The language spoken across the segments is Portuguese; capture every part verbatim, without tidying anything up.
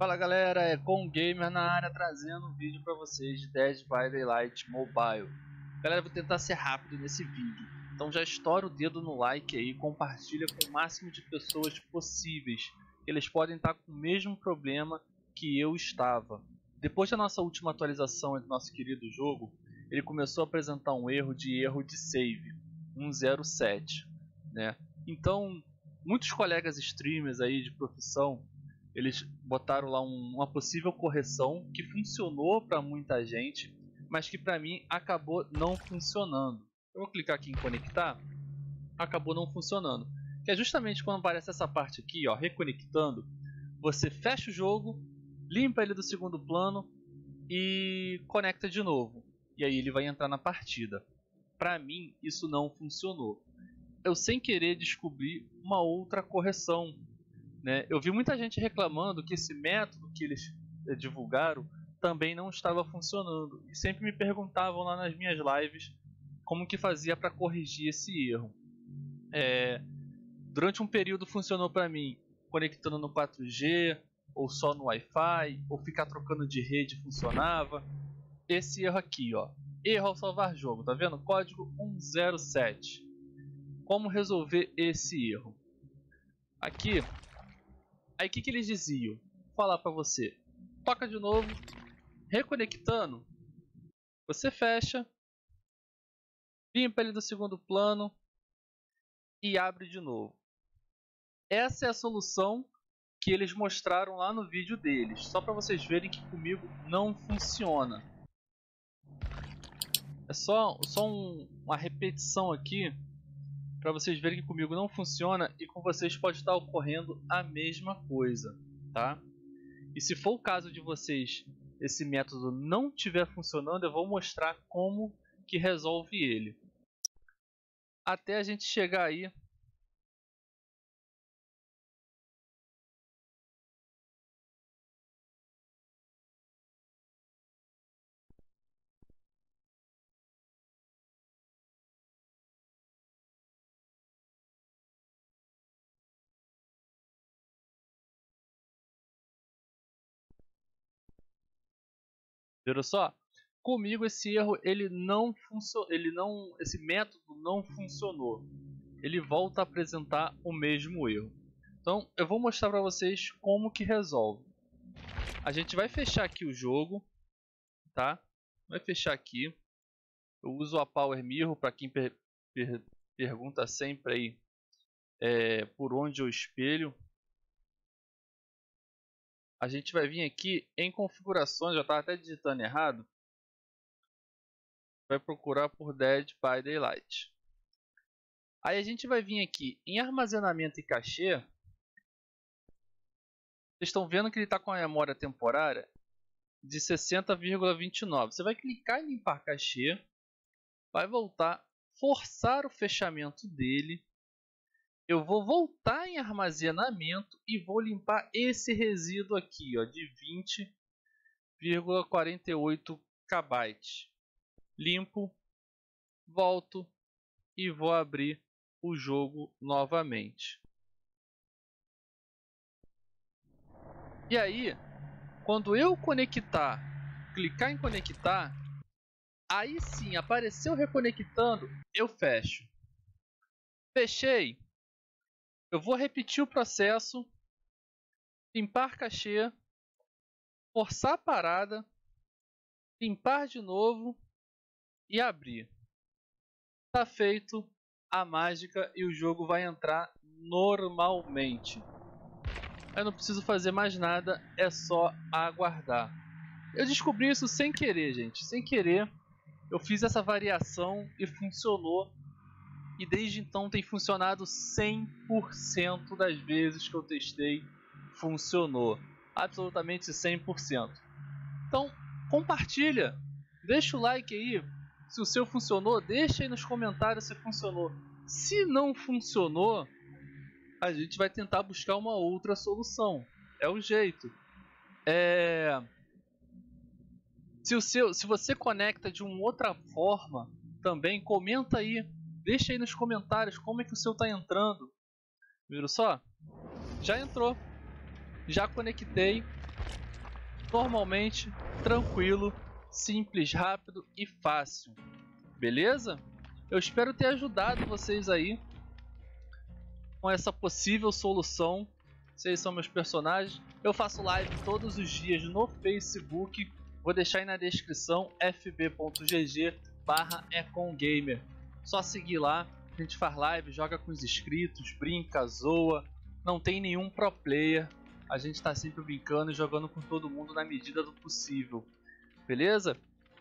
Fala galera, é ECON Gamer na área, trazendo um vídeo para vocês de Dead by Daylight Mobile. Galera, vou tentar ser rápido nesse vídeo, então já estoura o dedo no like aí, compartilha com o máximo de pessoas possíveis. Eles podem estar com o mesmo problema que eu estava. Depois da nossa última atualização do nosso querido jogo, ele começou a apresentar um erro de erro de save, um zero sete, né? Então, muitos colegas streamers aí de profissão, eles botaram lá um, uma possível correção que funcionou para muita gente, mas que para mim acabou não funcionando. Eu vou clicar aqui em conectar, acabou não funcionando. Que é justamente quando aparece essa parte aqui, ó, reconectando, você fecha o jogo, limpa ele do segundo plano e conecta de novo. E aí ele vai entrar na partida. Para mim isso não funcionou. Eu sem querer descobri uma outra correção, né? Eu vi muita gente reclamando que esse método que eles divulgaram também não estava funcionando. E sempre me perguntavam lá nas minhas lives como que fazia para corrigir esse erro. É, durante um período funcionou para mim conectando no quatro G, ou só no Wi-Fi, ou ficar trocando de rede funcionava. Esse erro aqui, ó, erro ao salvar jogo, tá vendo? Código um zero sete. Como resolver esse erro? Aqui, aí o que, que eles diziam? Vou falar pra você, toca de novo, reconectando, você fecha, limpa ele do segundo plano e abre de novo. Essa é a solução que eles mostraram lá no vídeo deles, só para vocês verem que comigo não funciona. É só, só um, uma repetição aqui, para vocês verem que comigo não funciona e com vocês pode estar ocorrendo a mesma coisa, tá? E se for o caso de vocês, esse método não estiver funcionando, eu vou mostrar como que resolve ele. Até a gente chegar aí só, comigo esse erro ele não funcionou, ele não, esse método não funcionou. Ele volta a apresentar o mesmo erro. Então eu vou mostrar para vocês como que resolve. A gente vai fechar aqui o jogo, tá? Vai fechar aqui. Eu uso a Power Mirror para quem per per pergunta sempre aí é, por onde eu espelho. A gente vai vir aqui em configurações, já estava até digitando errado. Vai procurar por Dead by Daylight. Aí a gente vai vir aqui em armazenamento e cachê. Vocês estão vendo que ele está com a memória temporária de sessenta vírgula vinte e nove. Você vai clicar em limpar cachê. Vai voltar, forçar o fechamento dele. Eu vou voltar em armazenamento e vou limpar esse resíduo aqui, ó, de vinte vírgula quarenta e oito K B. Limpo, volto e vou abrir o jogo novamente. E aí, quando eu conectar, clicar em conectar, aí sim, apareceu reconectando, eu fecho. Fechei. Eu vou repetir o processo, limpar cachê, forçar a parada, limpar de novo e abrir. Está feito a mágica e o jogo vai entrar normalmente. Eu não preciso fazer mais nada, é só aguardar. Eu descobri isso sem querer, gente. Sem querer, eu fiz essa variação e funcionou. E desde então tem funcionado cem por cento das vezes que eu testei, funcionou. Absolutamente cem por cento. Então, compartilha. Deixa o like aí. Se o seu funcionou, deixa aí nos comentários se funcionou. Se não funcionou, a gente vai tentar buscar uma outra solução. É o jeito. É... Se, o seu, se você conecta de uma outra forma, também comenta aí. Deixa aí nos comentários como é que o seu está entrando. Viram só? Já entrou. Já conectei. normalmente, tranquilo, simples, rápido e fácil. Beleza? Eu espero ter ajudado vocês aí com essa possível solução. Vocês são meus personagens. Eu faço live todos os dias no Facebook. Vou deixar aí na descrição f b ponto g g barra econ gamer. Só seguir lá, a gente faz live, joga com os inscritos, brinca, zoa. Não tem nenhum pro player. A gente está sempre brincando e jogando com todo mundo na medida do possível. Beleza?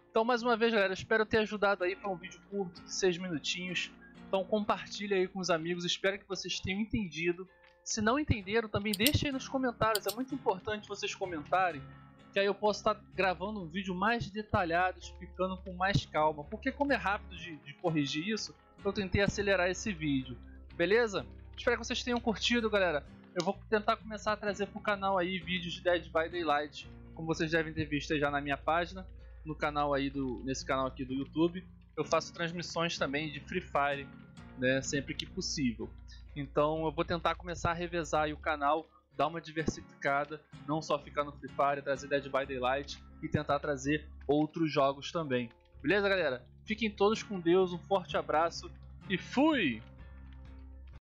Então, mais uma vez, galera, espero ter ajudado aí para um vídeo curto de seis minutinhos. Então, compartilha aí com os amigos. Espero que vocês tenham entendido. Se não entenderam, também deixa aí nos comentários. É muito importante vocês comentarem, que aí eu posso estar gravando um vídeo mais detalhado, explicando com mais calma. Porque como é rápido de, de corrigir isso, eu tentei acelerar esse vídeo. Beleza? Espero que vocês tenham curtido, galera. Eu vou tentar começar a trazer para o canal aí vídeos de Dead by Daylight, como vocês devem ter visto aí já na minha página, no canal aí do, nesse canal aqui do YouTube. Eu faço transmissões também de Free Fire, né, sempre que possível. Então eu vou tentar começar a revezar aí o canal, dar uma diversificada, não só ficar no Free Fire, trazer Dead by Daylight e tentar trazer outros jogos também. Beleza, galera? Fiquem todos com Deus, um forte abraço e fui!